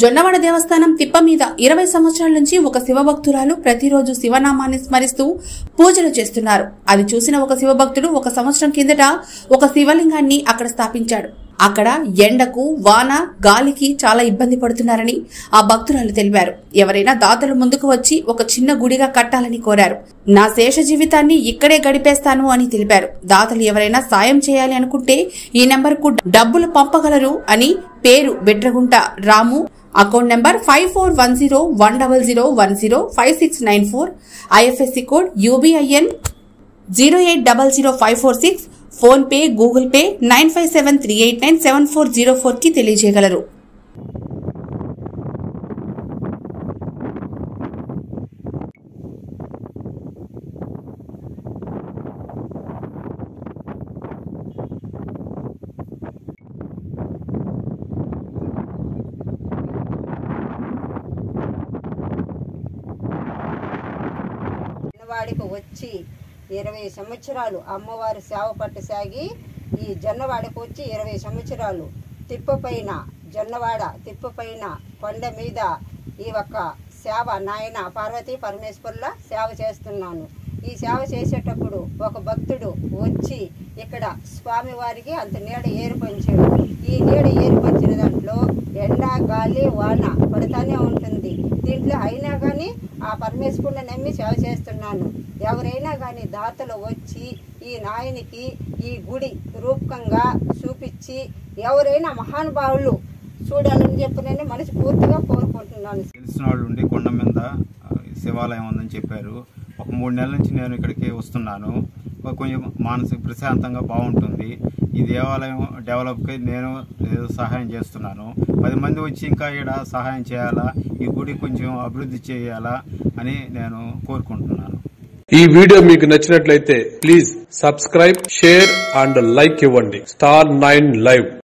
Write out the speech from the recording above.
జొన్నవాడ దేవస్థానం తిప్ప మీద 20 సంవత్సరాల నుంచి ఒక శివ భక్తురాలు ప్రతిరోజు శివనామాన్ని స్మరిస్తూ పూజలు చేస్తున్నారు. అది చూసిన ఒక శివ భక్తుడు ఒక సంవత్సరం కిందట ఒక శివలింగాన్ని అక్కడ స్థాపించాడు. అక్కడ ఎండకు వాన గాలికి చాలా ఇబ్బంది పడుతున్నారని ఆ భక్తురాలు తెలిపారు. ఎవరైనా దాతలు ముందుకు వచ్చి ఒక చిన్న గుడిగా కట్టాలని కోరారు. నా శేష జీవితాన్ని ఇక్కడే గడిపేస్తాను అని తెలిపారు. దాతలు ఎవరైనా సాయం చేయాలి అనుకుంటే ఈ నెంబర్కు డబ్బులు పంపగలరు అని పేరు Bedragunta Ramu, account number 541010010569 4, IFSC code UBIN 0800546, PhonePe Google Pay 9573897404 की తెలియజేయగలరు. వచ్చి 20 సంవత్సరాలు అమ్మవారి సేవ పట్టు సాగి ఈ జొన్నవాడకు వచ్చి 20 సంవత్సరాలు తిప్పపైన జొన్నవాడ తిప్పపైన కొండ మీద ఈ ఒక్క సేవ నాయన పార్వతీ పరమేశ్వరుల సేవ చేస్తున్నాను. ఈ సేవ చేసేటప్పుడు ఒక భక్తుడు వచ్చి ఇక్కడ స్వామివారికి అంత నీడ ఏర్పంచాడు. ఈ నీడ ఏర్పంచిన దాంట్లో ఎండ గాలి వాన పడుతూనే ఉంటుంది. దీంట్లో అయినా కానీ ఆ పరమేశ్వరుని నమ్మి సేవ చేస్తున్నాను. ఎవరైనా కానీ దాతలు వచ్చి ఈ నాయనికి ఈ గుడి రూపకంగా చూపించి ఎవరైనా మహానుభావులు చూడాలని చెప్పి నేను మనస్ఫూర్తిగా కోరుకుంటున్నాను. తెలిసిన వాళ్ళు ఉండి కొండ మీద శివాలయం ఉందని చెప్పారు. ఒక 3 నెలల నుంచి నేను ఇక్కడికి వస్తున్నాను. కొంచెం మానసిక ప్రశాంతంగా బాగుంటుంది. ఈ దేవాలయం డెవలప్కి నేను సహాయం చేస్తున్నాను. 10 మంది వచ్చి ఇంకా ఇక్కడ సహాయం చేయాలా, ఈ గుడి కొంచెం అభివృద్ధి చేయాలా అని నేను కోరుకుంటున్నాను. ఈ వీడియో మీకు నచ్చినట్లయితే please subscribe, share and like ఇవ్వండి. Star 9 Live.